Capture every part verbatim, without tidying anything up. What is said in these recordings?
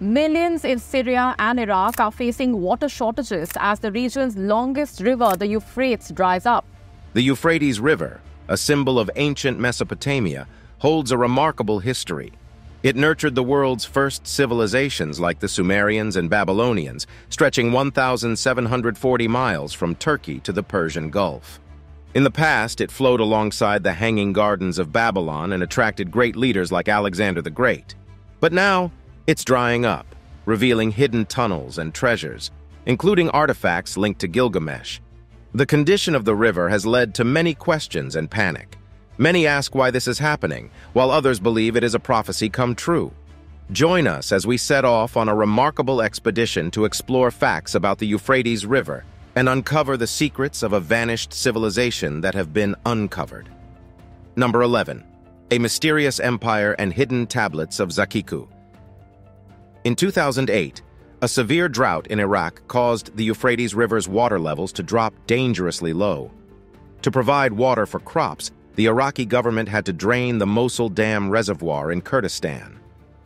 Millions in Syria and Iraq are facing water shortages as the region's longest river, the Euphrates, dries up. The Euphrates River, a symbol of ancient Mesopotamia, holds a remarkable history. It nurtured the world's first civilizations like the Sumerians and Babylonians, stretching one thousand seven hundred forty miles from Turkey to the Persian Gulf. In the past, it flowed alongside the Hanging Gardens of Babylon and attracted great leaders like Alexander the Great. But now, it's drying up, revealing hidden tunnels and treasures, including artifacts linked to Gilgamesh. The condition of the river has led to many questions and panic. Many ask why this is happening, while others believe it is a prophecy come true. Join us as we set off on a remarkable expedition to explore facts about the Euphrates River and uncover the secrets of a vanished civilization that have been uncovered. Number eleven. A mysterious empire and hidden tablets of Zakiku. In two thousand eight, a severe drought in Iraq caused the Euphrates River's water levels to drop dangerously low. To provide water for crops, the Iraqi government had to drain the Mosul Dam reservoir in Kurdistan.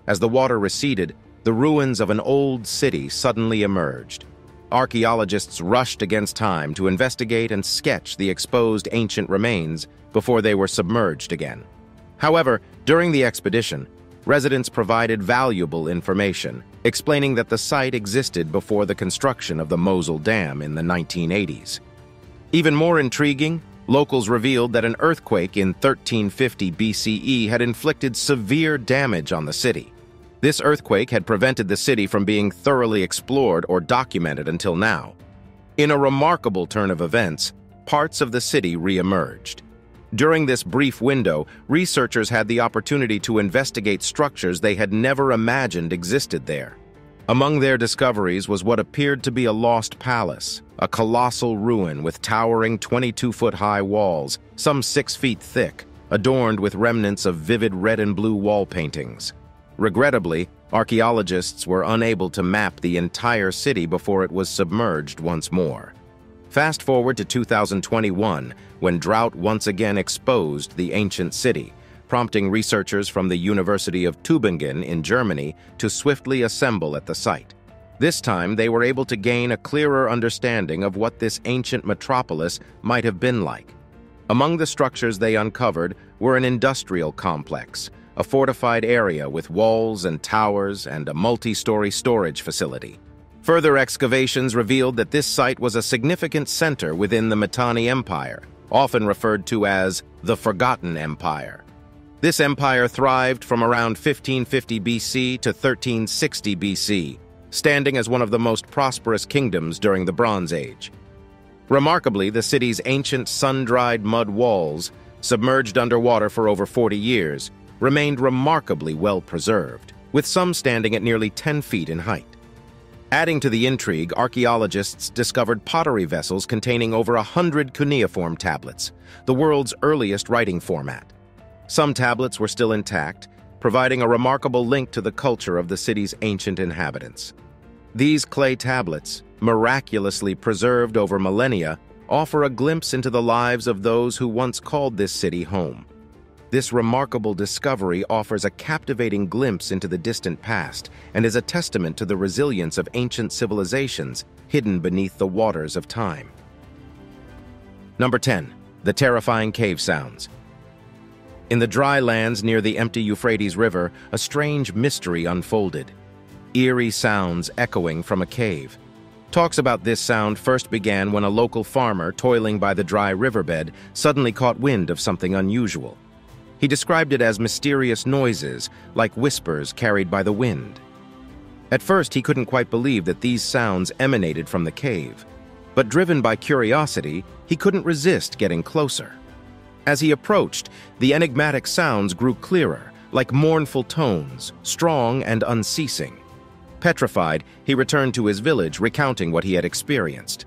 As the water receded, the ruins of an old city suddenly emerged. Archaeologists rushed against time to investigate and sketch the exposed ancient remains before they were submerged again. However, during the expedition, residents provided valuable information, explaining that the site existed before the construction of the Mosul Dam in the nineteen eighties. Even more intriguing, locals revealed that an earthquake in thirteen fifty B C E had inflicted severe damage on the city. This earthquake had prevented the city from being thoroughly explored or documented until now. In a remarkable turn of events, parts of the city re-emerged. During this brief window, researchers had the opportunity to investigate structures they had never imagined existed there. Among their discoveries was what appeared to be a lost palace, a colossal ruin with towering twenty-two-foot-high walls, some six feet thick, adorned with remnants of vivid red and blue wall paintings. Regrettably, archaeologists were unable to map the entire city before it was submerged once more. Fast forward to two thousand twenty-one, when drought once again exposed the ancient city, prompting researchers from the University of Tübingen in Germany to swiftly assemble at the site. This time, they were able to gain a clearer understanding of what this ancient metropolis might have been like. Among the structures they uncovered were an industrial complex, a fortified area with walls and towers, and a multi-story storage facility. Further excavations revealed that this site was a significant center within the Mitanni Empire, often referred to as the Forgotten Empire. This empire thrived from around fifteen fifty B C to thirteen sixty B C, standing as one of the most prosperous kingdoms during the Bronze Age. Remarkably, the city's ancient sun-dried mud walls, submerged underwater for over forty years, remained remarkably well-preserved, with some standing at nearly ten feet in height. Adding to the intrigue, archaeologists discovered pottery vessels containing over one hundred cuneiform tablets, the world's earliest writing format. Some tablets were still intact, providing a remarkable link to the culture of the city's ancient inhabitants. These clay tablets, miraculously preserved over millennia, offer a glimpse into the lives of those who once called this city home. This remarkable discovery offers a captivating glimpse into the distant past and is a testament to the resilience of ancient civilizations hidden beneath the waters of time. Number ten. The terrifying cave sounds. In the dry lands near the empty Euphrates River, a strange mystery unfolded. Eerie sounds echoing from a cave. Talks about this sound first began when a local farmer toiling by the dry riverbed suddenly caught wind of something unusual. He described it as mysterious noises, like whispers carried by the wind. At first, he couldn't quite believe that these sounds emanated from the cave, but driven by curiosity, he couldn't resist getting closer. As he approached, the enigmatic sounds grew clearer, like mournful tones, strong and unceasing. Petrified, he returned to his village, recounting what he had experienced.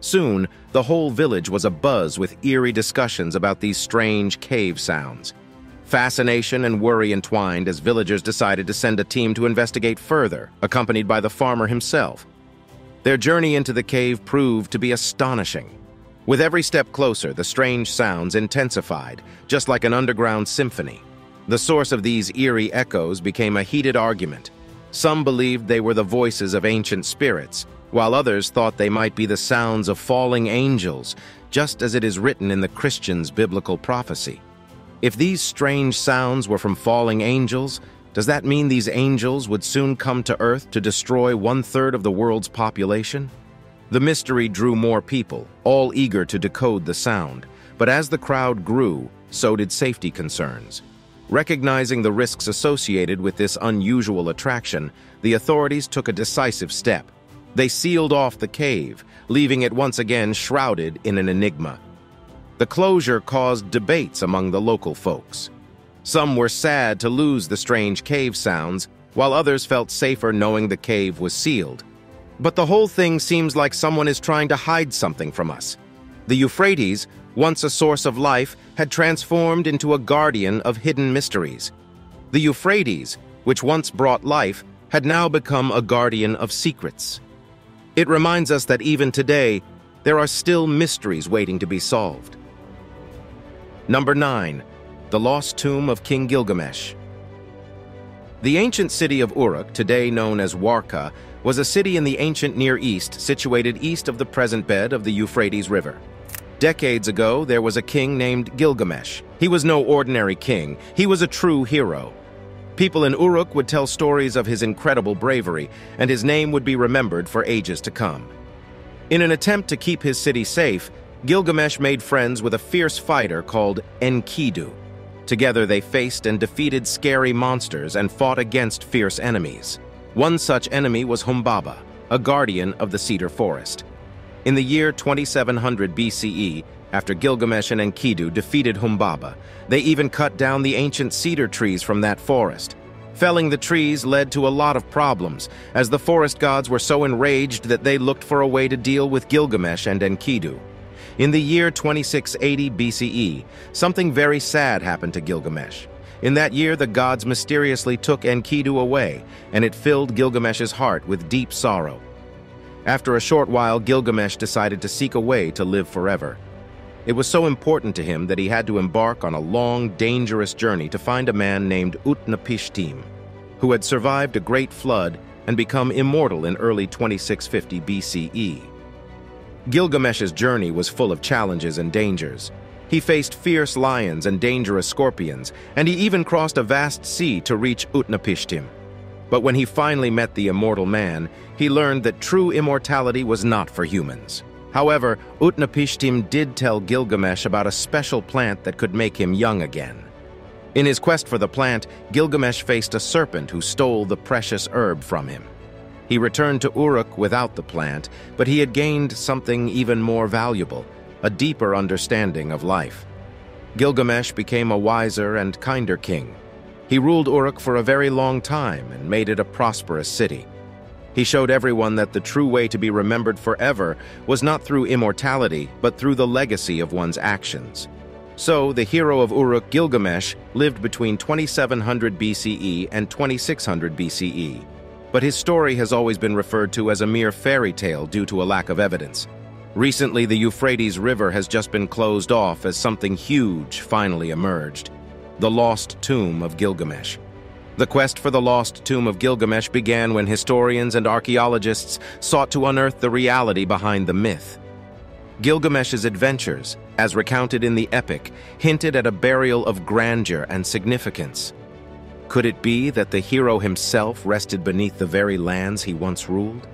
Soon, the whole village was abuzz with eerie discussions about these strange cave sounds. Fascination and worry entwined as villagers decided to send a team to investigate further, accompanied by the farmer himself. Their journey into the cave proved to be astonishing. With every step closer, the strange sounds intensified, just like an underground symphony. The source of these eerie echoes became a heated argument. Some believed they were the voices of ancient spirits, while others thought they might be the sounds of falling angels, just as it is written in the Christian's biblical prophecy. If these strange sounds were from falling angels, does that mean these angels would soon come to Earth to destroy one-third of the world's population? The mystery drew more people, all eager to decode the sound. But as the crowd grew, so did safety concerns. Recognizing the risks associated with this unusual attraction, the authorities took a decisive step. They sealed off the cave, leaving it once again shrouded in an enigma. The closure caused debates among the local folks. Some were sad to lose the strange cave sounds, while others felt safer knowing the cave was sealed. But the whole thing seems like someone is trying to hide something from us. The Euphrates, once a source of life, had transformed into a guardian of hidden mysteries. The Euphrates, which once brought life, had now become a guardian of secrets. It reminds us that even today, there are still mysteries waiting to be solved. Number nine, the lost tomb of King Gilgamesh. The ancient city of Uruk, today known as Warka, was a city in the ancient Near East situated east of the present bed of the Euphrates River. Decades ago, there was a king named Gilgamesh. He was no ordinary king. He was a true hero. People in Uruk would tell stories of his incredible bravery, and his name would be remembered for ages to come. In an attempt to keep his city safe, Gilgamesh made friends with a fierce fighter called Enkidu. Together they faced and defeated scary monsters and fought against fierce enemies. One such enemy was Humbaba, a guardian of the cedar forest. In the year twenty-seven hundred B C E, after Gilgamesh and Enkidu defeated Humbaba, they even cut down the ancient cedar trees from that forest. Felling the trees led to a lot of problems, as the forest gods were so enraged that they looked for a way to deal with Gilgamesh and Enkidu. In the year twenty-six eighty B C E, something very sad happened to Gilgamesh. In that year, the gods mysteriously took Enkidu away, and it filled Gilgamesh's heart with deep sorrow. After a short while, Gilgamesh decided to seek a way to live forever. It was so important to him that he had to embark on a long, dangerous journey to find a man named Utnapishtim, who had survived a great flood and become immortal in early twenty-six fifty B C E. Gilgamesh's journey was full of challenges and dangers. He faced fierce lions and dangerous scorpions, and he even crossed a vast sea to reach Utnapishtim. But when he finally met the immortal man, he learned that true immortality was not for humans. However, Utnapishtim did tell Gilgamesh about a special plant that could make him young again. In his quest for the plant, Gilgamesh faced a serpent who stole the precious herb from him. He returned to Uruk without the plant, but he had gained something even more valuable, a deeper understanding of life. Gilgamesh became a wiser and kinder king. He ruled Uruk for a very long time and made it a prosperous city. He showed everyone that the true way to be remembered forever was not through immortality, but through the legacy of one's actions. So, the hero of Uruk, Gilgamesh, lived between twenty-seven hundred B C E and twenty-six hundred B C E. But his story has always been referred to as a mere fairy tale due to a lack of evidence. Recently, the Euphrates River has just been closed off as something huge finally emerged: the lost tomb of Gilgamesh. The quest for the lost tomb of Gilgamesh began when historians and archaeologists sought to unearth the reality behind the myth. Gilgamesh's adventures, as recounted in the epic, hinted at a burial of grandeur and significance. Could it be that the hero himself rested beneath the very lands he once ruled?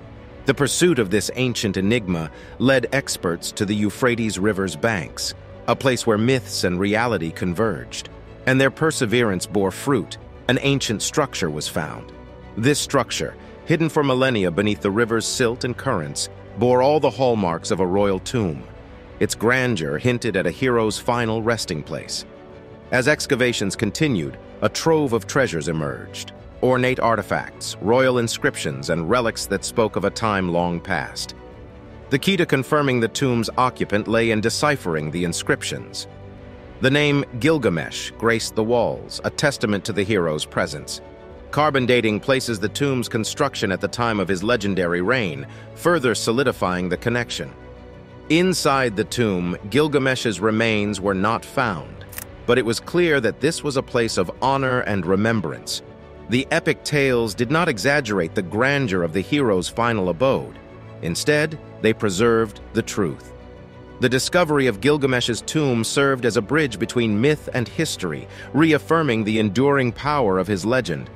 The pursuit of this ancient enigma led experts to the Euphrates River's banks, a place where myths and reality converged. And their perseverance bore fruit. An ancient structure was found. This structure, hidden for millennia beneath the river's silt and currents, bore all the hallmarks of a royal tomb. Its grandeur hinted at a hero's final resting place. As excavations continued, a trove of treasures emerged: ornate artifacts, royal inscriptions, and relics that spoke of a time long past. The key to confirming the tomb's occupant lay in deciphering the inscriptions. The name Gilgamesh graced the walls, a testament to the hero's presence. Carbon dating places the tomb's construction at the time of his legendary reign, further solidifying the connection. Inside the tomb, Gilgamesh's remains were not found, but it was clear that this was a place of honor and remembrance. The epic tales did not exaggerate the grandeur of the hero's final abode. Instead, they preserved the truth. The discovery of Gilgamesh's tomb served as a bridge between myth and history, reaffirming the enduring power of his legend.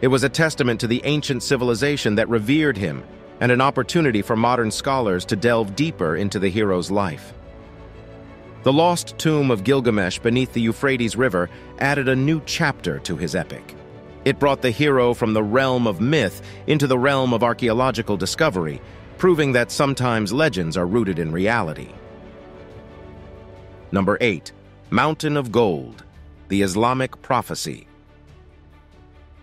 It was a testament to the ancient civilization that revered him, and an opportunity for modern scholars to delve deeper into the hero's life. The lost tomb of Gilgamesh beneath the Euphrates River added a new chapter to his epic. It brought the hero from the realm of myth into the realm of archaeological discovery, proving that sometimes legends are rooted in reality. Number eight. Mountain of Gold, the Islamic Prophecy.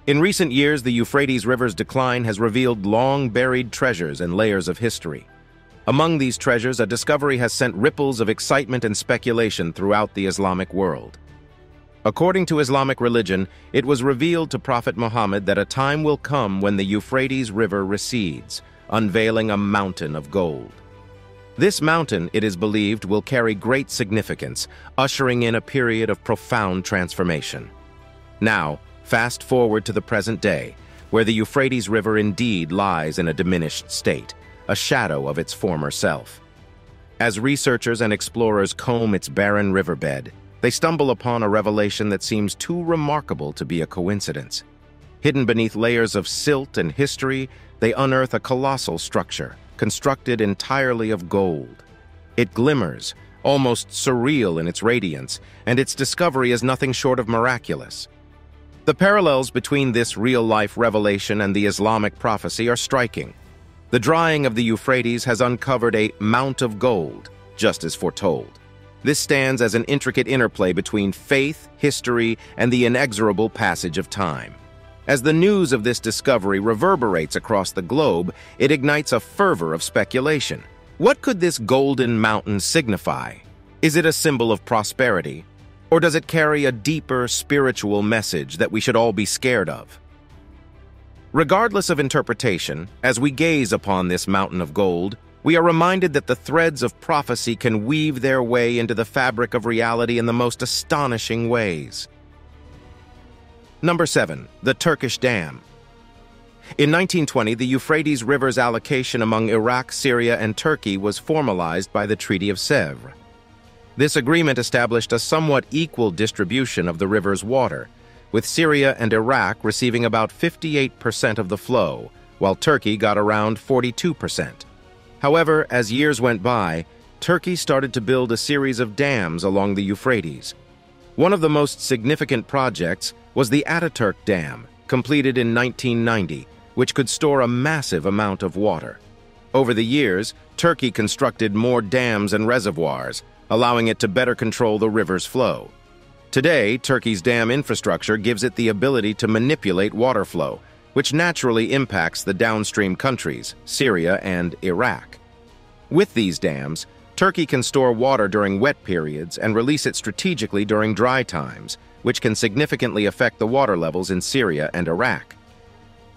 In recent years, the Euphrates River's decline has revealed long-buried treasures and layers of history. Among these treasures, a discovery has sent ripples of excitement and speculation throughout the Islamic world. According to Islamic religion, it was revealed to Prophet Muhammad that a time will come when the Euphrates River recedes, unveiling a mountain of gold. This mountain, it is believed, will carry great significance, ushering in a period of profound transformation. Now, fast forward to the present day, where the Euphrates River indeed lies in a diminished state, a shadow of its former self. As researchers and explorers comb its barren riverbed, they stumble upon a revelation that seems too remarkable to be a coincidence. Hidden beneath layers of silt and history, they unearth a colossal structure, constructed entirely of gold. It glimmers, almost surreal in its radiance, and its discovery is nothing short of miraculous. The parallels between this real-life revelation and the Islamic prophecy are striking. The drying of the Euphrates has uncovered a Mount of Gold, just as foretold. This stands as an intricate interplay between faith, history, and the inexorable passage of time. As the news of this discovery reverberates across the globe, it ignites a fervor of speculation. What could this golden mountain signify? Is it a symbol of prosperity? Or does it carry a deeper spiritual message that we should all be scared of? Regardless of interpretation, as we gaze upon this mountain of gold, we are reminded that the threads of prophecy can weave their way into the fabric of reality in the most astonishing ways. Number seven. The Turkish Dam. In nineteen twenty, the Euphrates River's allocation among Iraq, Syria, and Turkey was formalized by the Treaty of Sèvres. This agreement established a somewhat equal distribution of the river's water, with Syria and Iraq receiving about fifty-eight percent of the flow, while Turkey got around forty-two percent. However, as years went by, Turkey started to build a series of dams along the Euphrates. One of the most significant projects was the Ataturk Dam, completed in nineteen ninety, which could store a massive amount of water. Over the years, Turkey constructed more dams and reservoirs, allowing it to better control the river's flow. Today, Turkey's dam infrastructure gives it the ability to manipulate water flow, which naturally impacts the downstream countries, Syria and Iraq. With these dams, Turkey can store water during wet periods and release it strategically during dry times, which can significantly affect the water levels in Syria and Iraq.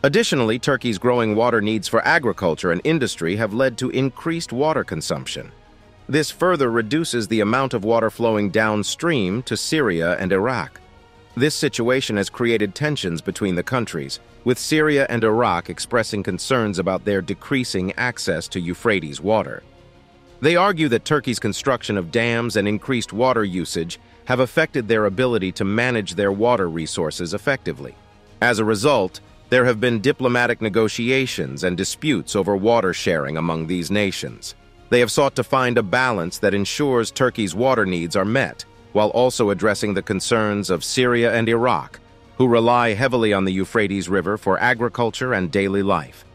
Additionally, Turkey's growing water needs for agriculture and industry have led to increased water consumption. This further reduces the amount of water flowing downstream to Syria and Iraq. This situation has created tensions between the countries, with Syria and Iraq expressing concerns about their decreasing access to Euphrates water. They argue that Turkey's construction of dams and increased water usage have affected their ability to manage their water resources effectively. As a result, there have been diplomatic negotiations and disputes over water sharing among these nations. They have sought to find a balance that ensures Turkey's water needs are met, while also addressing the concerns of Syria and Iraq, who rely heavily on the Euphrates River for agriculture and daily life.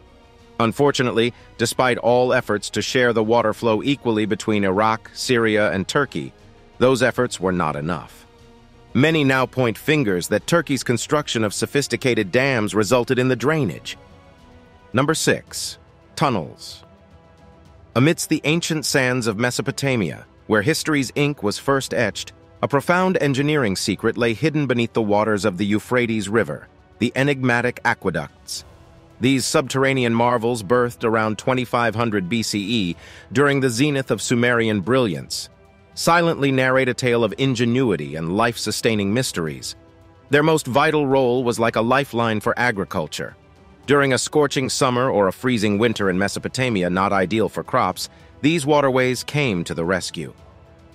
Unfortunately, despite all efforts to share the water flow equally between Iraq, Syria, and Turkey, those efforts were not enough. Many now point fingers that Turkey's construction of sophisticated dams resulted in the drainage. Number six. Tunnels. Amidst the ancient sands of Mesopotamia, where history's ink was first etched, a profound engineering secret lay hidden beneath the waters of the Euphrates River, the enigmatic aqueducts. These subterranean marvels birthed around twenty-five hundred B C E during the zenith of Sumerian brilliance, silently narrate a tale of ingenuity and life-sustaining mysteries. Their most vital role was like a lifeline for agriculture. During a scorching summer or a freezing winter in Mesopotamia not ideal for crops, these waterways came to the rescue.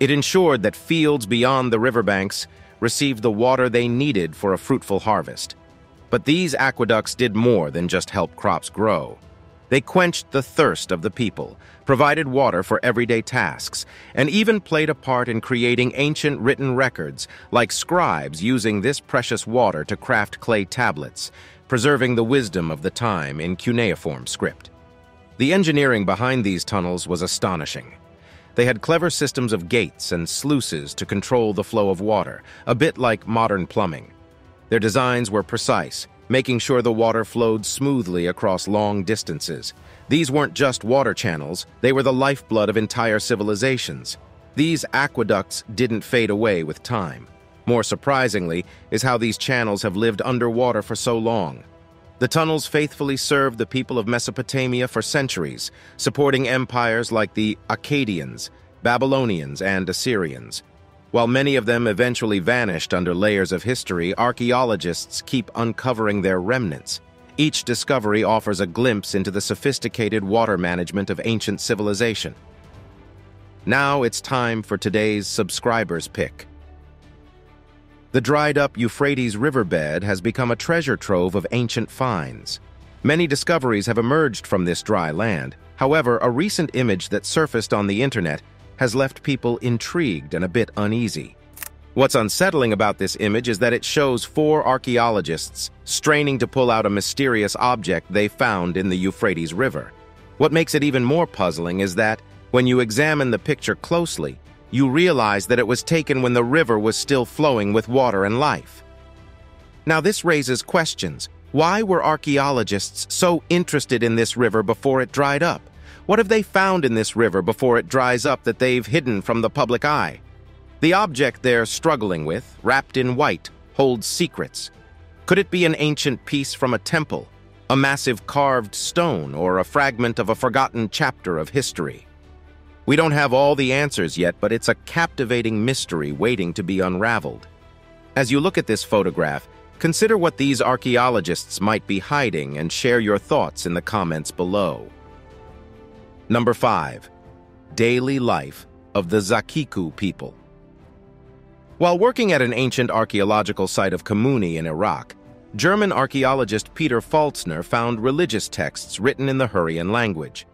It ensured that fields beyond the riverbanks received the water they needed for a fruitful harvest. But these aqueducts did more than just help crops grow. They quenched the thirst of the people, provided water for everyday tasks, and even played a part in creating ancient written records, like scribes using this precious water to craft clay tablets, preserving the wisdom of the time in cuneiform script. The engineering behind these tunnels was astonishing. They had clever systems of gates and sluices to control the flow of water, a bit like modern plumbing. Their designs were precise, making sure the water flowed smoothly across long distances. These weren't just water channels, they were the lifeblood of entire civilizations. These aqueducts didn't fade away with time. More surprisingly is how these channels have lived underwater for so long. The tunnels faithfully served the people of Mesopotamia for centuries, supporting empires like the Akkadians, Babylonians, and Assyrians. While many of them eventually vanished under layers of history, archaeologists keep uncovering their remnants. Each discovery offers a glimpse into the sophisticated water management of ancient civilization. Now it's time for today's subscriber's pick. The dried-up Euphrates riverbed has become a treasure trove of ancient finds. Many discoveries have emerged from this dry land. However, a recent image that surfaced on the internet has left people intrigued and a bit uneasy. What's unsettling about this image is that it shows four archaeologists straining to pull out a mysterious object they found in the Euphrates River. What makes it even more puzzling is that, when you examine the picture closely, you realize that it was taken when the river was still flowing with water and life. Now this raises questions. Why were archaeologists so interested in this river before it dried up? What have they found in this river before it dries up that they've hidden from the public eye? The object they're struggling with, wrapped in white, holds secrets. Could it be an ancient piece from a temple, a massive carved stone, or a fragment of a forgotten chapter of history? We don't have all the answers yet, but it's a captivating mystery waiting to be unraveled. As you look at this photograph, consider what these archaeologists might be hiding and share your thoughts in the comments below. Number five. Daily life of the Zakiku people. While working at an ancient archaeological site of Kummuni in Iraq, German archaeologist Peter Faltzner found religious texts written in the Hurrian language.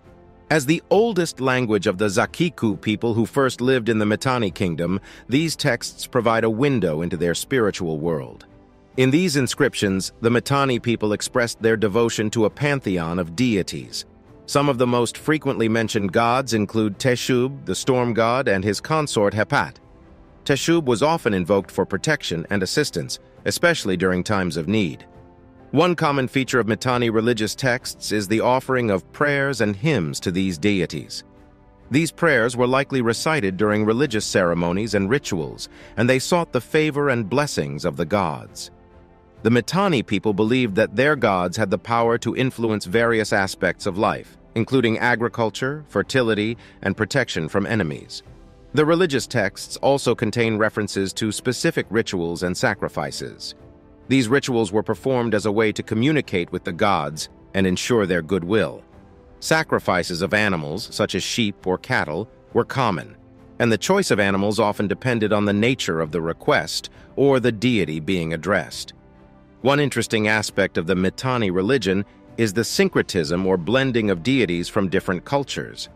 As the oldest language of the Zakiku people who first lived in the Mitanni kingdom, these texts provide a window into their spiritual world. In these inscriptions, the Mitanni people expressed their devotion to a pantheon of deities. Some of the most frequently mentioned gods include Teshub, the storm god, and his consort Hepat. Teshub was often invoked for protection and assistance, especially during times of need. One common feature of Mitanni religious texts is the offering of prayers and hymns to these deities. These prayers were likely recited during religious ceremonies and rituals, and they sought the favor and blessings of the gods. The Mitanni people believed that their gods had the power to influence various aspects of life, including agriculture, fertility, and protection from enemies. The religious texts also contain references to specific rituals and sacrifices. These rituals were performed as a way to communicate with the gods and ensure their goodwill. Sacrifices of animals, such as sheep or cattle, were common, and the choice of animals often depended on the nature of the request or the deity being addressed. One interesting aspect of the Mitanni religion is the syncretism or blending of deities from different cultures.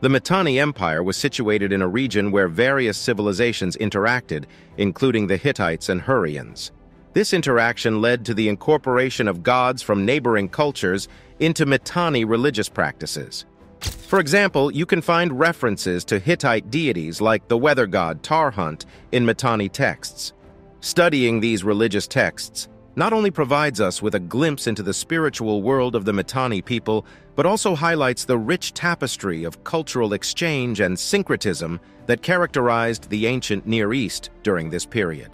The Mitanni Empire was situated in a region where various civilizations interacted, including the Hittites and Hurrians. This interaction led to the incorporation of gods from neighboring cultures into Mitanni religious practices. For example, you can find references to Hittite deities like the weather god Tarhunt in Mitanni texts. Studying these religious texts not only provides us with a glimpse into the spiritual world of the Mitanni people, but also highlights the rich tapestry of cultural exchange and syncretism that characterized the ancient Near East during this period.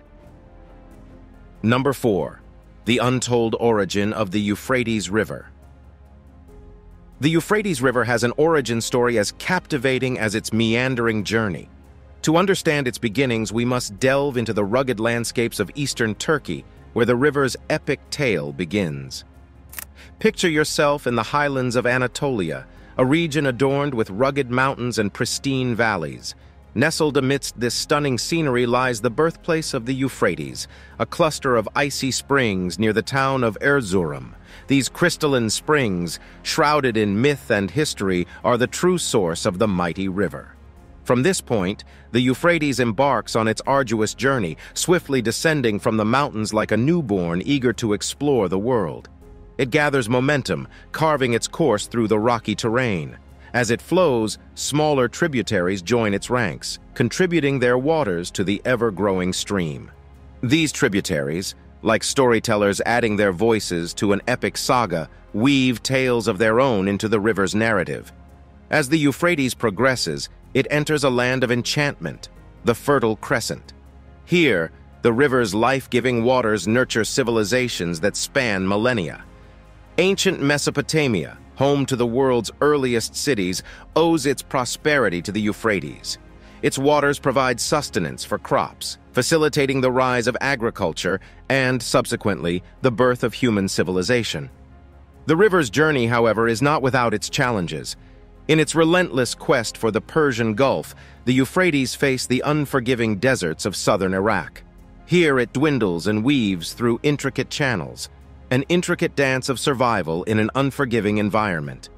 Number four. The untold origin of the Euphrates River. The Euphrates River has an origin story as captivating as its meandering journey. To understand its beginnings, we must delve into the rugged landscapes of eastern Turkey where the river's epic tale begins. Picture yourself in the highlands of Anatolia, a region adorned with rugged mountains and pristine valleys. Nestled amidst this stunning scenery lies the birthplace of the Euphrates, a cluster of icy springs near the town of Erzurum. These crystalline springs, shrouded in myth and history, are the true source of the mighty river. From this point, the Euphrates embarks on its arduous journey, swiftly descending from the mountains like a newborn eager to explore the world. It gathers momentum, carving its course through the rocky terrain. As it flows, smaller tributaries join its ranks, contributing their waters to the ever-growing stream. These tributaries, like storytellers adding their voices to an epic saga, weave tales of their own into the river's narrative. As the Euphrates progresses, it enters a land of enchantment, the Fertile Crescent. Here, the river's life-giving waters nurture civilizations that span millennia. Ancient Mesopotamia, home to the world's earliest cities, owes its prosperity to the Euphrates. Its waters provide sustenance for crops, facilitating the rise of agriculture and, subsequently, the birth of human civilization. The river's journey, however, is not without its challenges. In its relentless quest for the Persian Gulf, the Euphrates faced the unforgiving deserts of southern Iraq. Here it dwindles and weaves through intricate channels, an intricate dance of survival in an unforgiving environment.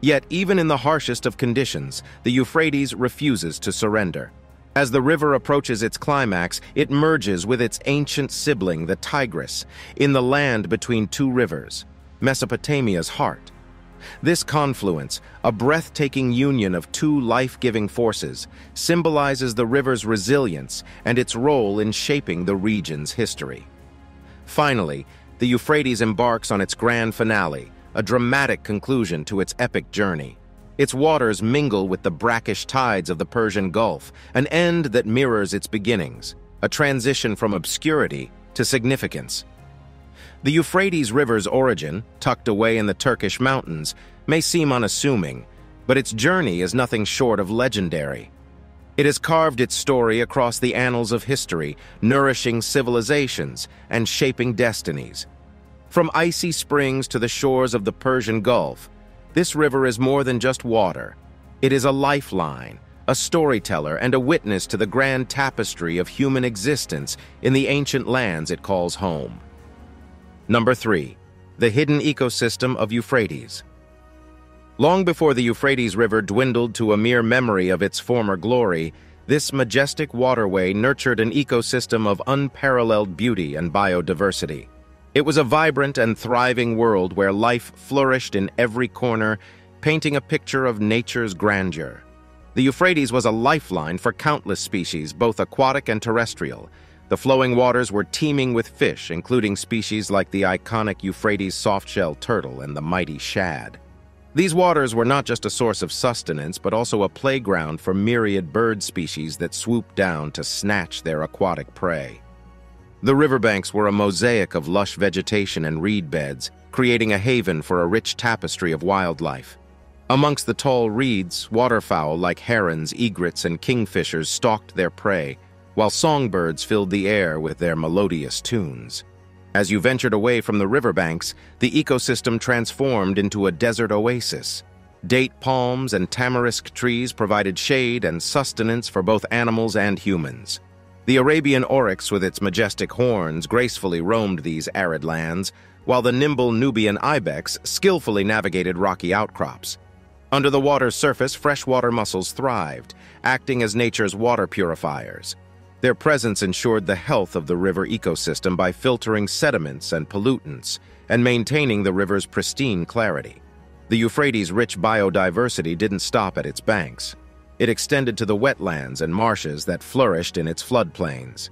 Yet even in the harshest of conditions, the Euphrates refuses to surrender. As the river approaches its climax, it merges with its ancient sibling, the Tigris, in the land between two rivers, Mesopotamia's heart. This confluence, a breathtaking union of two life-giving forces, symbolizes the river's resilience and its role in shaping the region's history. Finally, the Euphrates embarks on its grand finale, a dramatic conclusion to its epic journey. Its waters mingle with the brackish tides of the Persian Gulf, an end that mirrors its beginnings, a transition from obscurity to significance. The Euphrates River's origin, tucked away in the Turkish mountains, may seem unassuming, but its journey is nothing short of legendary. It has carved its story across the annals of history, nourishing civilizations and shaping destinies. From icy springs to the shores of the Persian Gulf, this river is more than just water. It is a lifeline, a storyteller, and a witness to the grand tapestry of human existence in the ancient lands it calls home. Number three. The hidden ecosystem of Euphrates. Long before the Euphrates River dwindled to a mere memory of its former glory, this majestic waterway nurtured an ecosystem of unparalleled beauty and biodiversity. It was a vibrant and thriving world where life flourished in every corner, painting a picture of nature's grandeur. The Euphrates was a lifeline for countless species, both aquatic and terrestrial. The flowing waters were teeming with fish, including species like the iconic Euphrates softshell turtle and the mighty shad. These waters were not just a source of sustenance, but also a playground for myriad bird species that swooped down to snatch their aquatic prey. The riverbanks were a mosaic of lush vegetation and reed beds, creating a haven for a rich tapestry of wildlife. Amongst the tall reeds, waterfowl like herons, egrets, and kingfishers stalked their prey, while songbirds filled the air with their melodious tunes. As you ventured away from the riverbanks, the ecosystem transformed into a desert oasis. Date palms and tamarisk trees provided shade and sustenance for both animals and humans. The Arabian oryx with its majestic horns gracefully roamed these arid lands, while the nimble Nubian ibex skillfully navigated rocky outcrops. Under the water's surface, freshwater mussels thrived, acting as nature's water purifiers. Their presence ensured the health of the river ecosystem by filtering sediments and pollutants and maintaining the river's pristine clarity. The Euphrates' rich biodiversity didn't stop at its banks. It extended to the wetlands and marshes that flourished in its floodplains.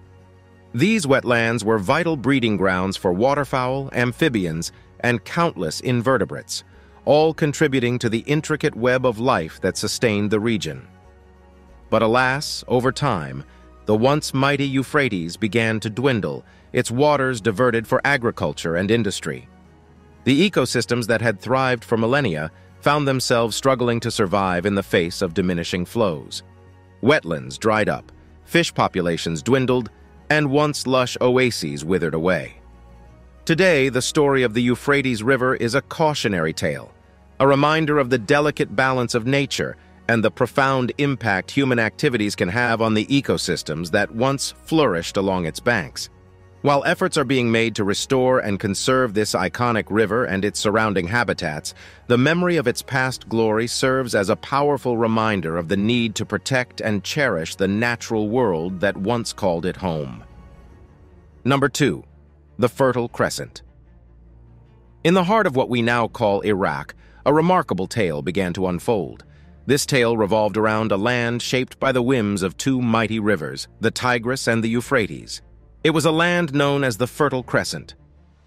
These wetlands were vital breeding grounds for waterfowl, amphibians, and countless invertebrates, all contributing to the intricate web of life that sustained the region. But alas, over time, the once mighty Euphrates began to dwindle, its waters diverted for agriculture and industry. The ecosystems that had thrived for millennia found themselves struggling to survive in the face of diminishing flows. Wetlands dried up, fish populations dwindled, and once lush oases withered away. Today, the story of the Euphrates River is a cautionary tale, a reminder of the delicate balance of nature and the profound impact human activities can have on the ecosystems that once flourished along its banks. While efforts are being made to restore and conserve this iconic river and its surrounding habitats, the memory of its past glory serves as a powerful reminder of the need to protect and cherish the natural world that once called it home. Number two, the Fertile Crescent. In the heart of what we now call Iraq, a remarkable tale began to unfold. This tale revolved around a land shaped by the whims of two mighty rivers, the Tigris and the Euphrates. It was a land known as the Fertile Crescent.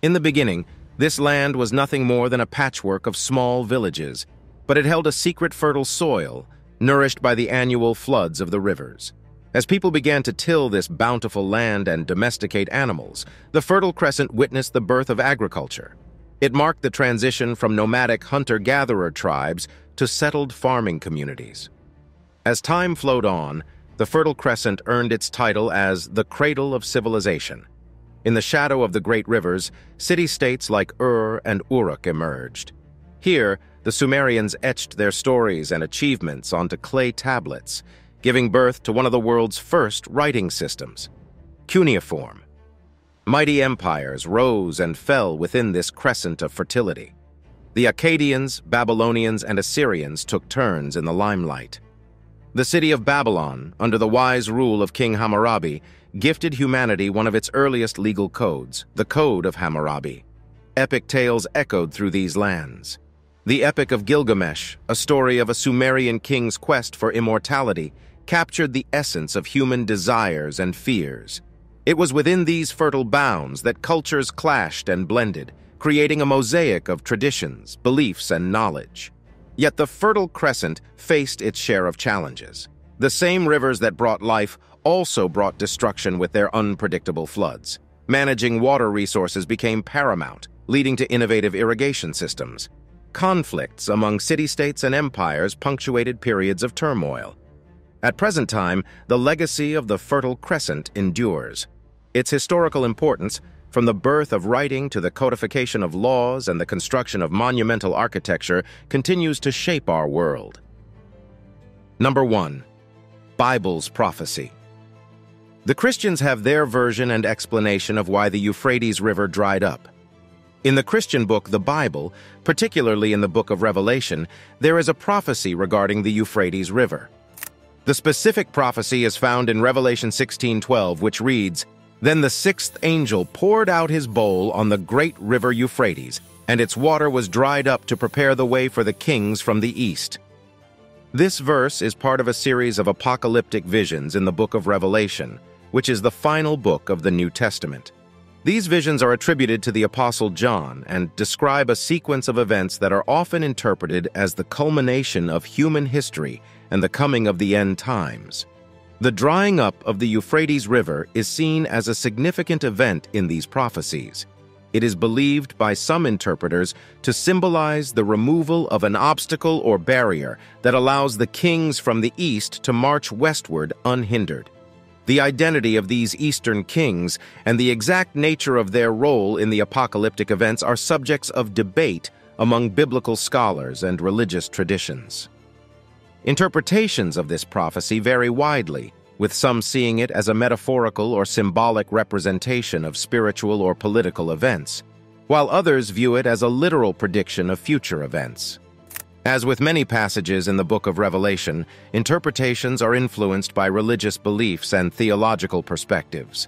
In the beginning, this land was nothing more than a patchwork of small villages, but it held a secret fertile soil, nourished by the annual floods of the rivers. As people began to till this bountiful land and domesticate animals, the Fertile Crescent witnessed the birth of agriculture. It marked the transition from nomadic hunter-gatherer tribes to settled farming communities. As time flowed on, the Fertile Crescent earned its title as the Cradle of Civilization. In the shadow of the great rivers, city-states like Ur and Uruk emerged. Here, the Sumerians etched their stories and achievements onto clay tablets, giving birth to one of the world's first writing systems, cuneiform. Mighty empires rose and fell within this crescent of fertility. The Akkadians, Babylonians, and Assyrians took turns in the limelight. The city of Babylon, under the wise rule of King Hammurabi, gifted humanity one of its earliest legal codes, the Code of Hammurabi. Epic tales echoed through these lands. The Epic of Gilgamesh, a story of a Sumerian king's quest for immortality, captured the essence of human desires and fears. It was within these fertile bounds that cultures clashed and blended, creating a mosaic of traditions, beliefs, and knowledge. Yet the Fertile Crescent faced its share of challenges. The same rivers that brought life also brought destruction with their unpredictable floods. Managing water resources became paramount, leading to innovative irrigation systems. Conflicts among city-states and empires punctuated periods of turmoil. At present time, the legacy of the Fertile Crescent endures. Its historical importance, from the birth of writing to the codification of laws and the construction of monumental architecture, continues to shape our world. Number one, Bible's prophecy. The Christians have their version and explanation of why the Euphrates River dried up. In the Christian book, the Bible, particularly in the Book of Revelation, there is a prophecy regarding the Euphrates River. The specific prophecy is found in Revelation sixteen twelve, which reads, "Then the sixth angel poured out his bowl on the great river Euphrates, and its water was dried up to prepare the way for the kings from the east." This verse is part of a series of apocalyptic visions in the Book of Revelation, which is the final book of the New Testament. These visions are attributed to the Apostle John and describe a sequence of events that are often interpreted as the culmination of human history and the coming of the end times. The drying up of the Euphrates River is seen as a significant event in these prophecies. It is believed by some interpreters to symbolize the removal of an obstacle or barrier that allows the kings from the east to march westward unhindered. The identity of these eastern kings and the exact nature of their role in the apocalyptic events are subjects of debate among biblical scholars and religious traditions. Interpretations of this prophecy vary widely, with some seeing it as a metaphorical or symbolic representation of spiritual or political events, while others view it as a literal prediction of future events. As with many passages in the Book of Revelation, interpretations are influenced by religious beliefs and theological perspectives.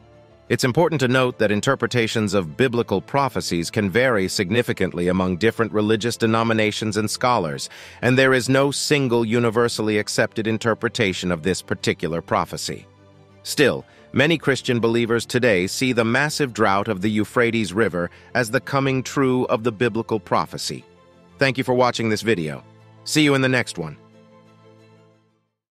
It's important to note that interpretations of biblical prophecies can vary significantly among different religious denominations and scholars, and there is no single universally accepted interpretation of this particular prophecy. Still, many Christian believers today see the massive drought of the Euphrates River as the coming true of the biblical prophecy. Thank you for watching this video. See you in the next one.